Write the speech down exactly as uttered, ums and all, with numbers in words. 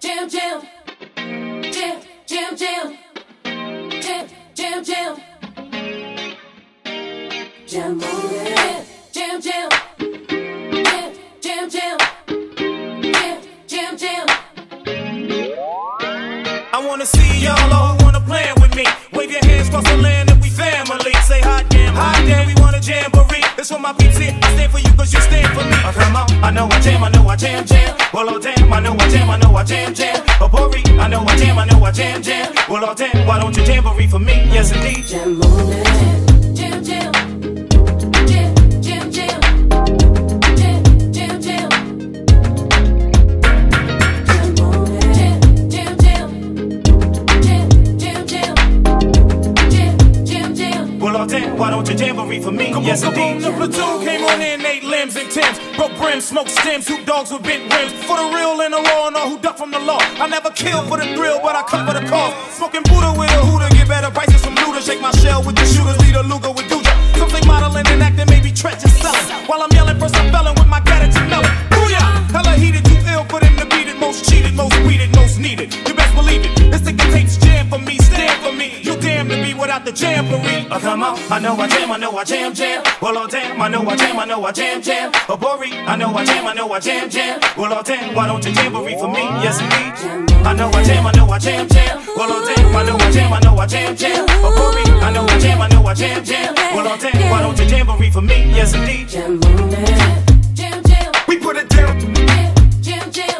jam, jam, jam, jam, jam, jam, jam, jam, jam on it, jam, jam, jam, jam, jam, jam, jam. I wanna see y'all all who wanna plan with me. Wave your hands across the land that we family. Say hot damn, hot damn, we wanna jamboree. That's what my peeps hit. I stand for you 'cause you stand for me. Oh, come on, I know I jam, I know I jam, jam. Well, oh damn, I know I jam, I know I jam, jam. Oh, Bori, I know I jam, I know I jam, jam. Well, oh damn, why don't you jamboree for me? Yes, indeed. Jam on it, jam, jam, jam, jam, jam, jam, jam, jam. Jam on it, jam, jam, jam, jam, jam, jam, jam. Well, oh damn, why don't you jamboree for me? Come yes, on, indeed. Come on, the platoon came on in, eight limbs and tens. Broke brims, smoked stems, hoop dogs with bent rims. For the real and the raw and all who duck from the law. I never kill for the thrill, but I cut for the cause. Smoking Buddha with a hooter, get better prices from Luda. Shake my shell with the shooters, lead a Luga with Duja. Some say modeling and acting, maybe treacherous selling. While I'm yelling for some felon with my gratitude melon. Booyah! Hella heated, too ill for them to beat it. Most cheated, most weeded, most needed. You best believe it. This nigga takes jam for me, stand for me. You damn to be without the jamboree. Oh, come on, I know I jam, I know I jam, jam. Well, oh damn, I know I jam, I know I jam, jam. Oh, Bori, I know I jam, I know I jam, jam. Well, oh damn, why don't you jamboree for me? Yes, indeed. I know I jam, I know I jam, jam. Well, oh damn, I know I jam, I know I jam, jam. Oh, Bori, I know I jam, I know I jam, jam. Well, oh damn, why don't you jamboree for me? Yes, indeed. Jam, jam, jam. We put it down. Jam, jam, jam.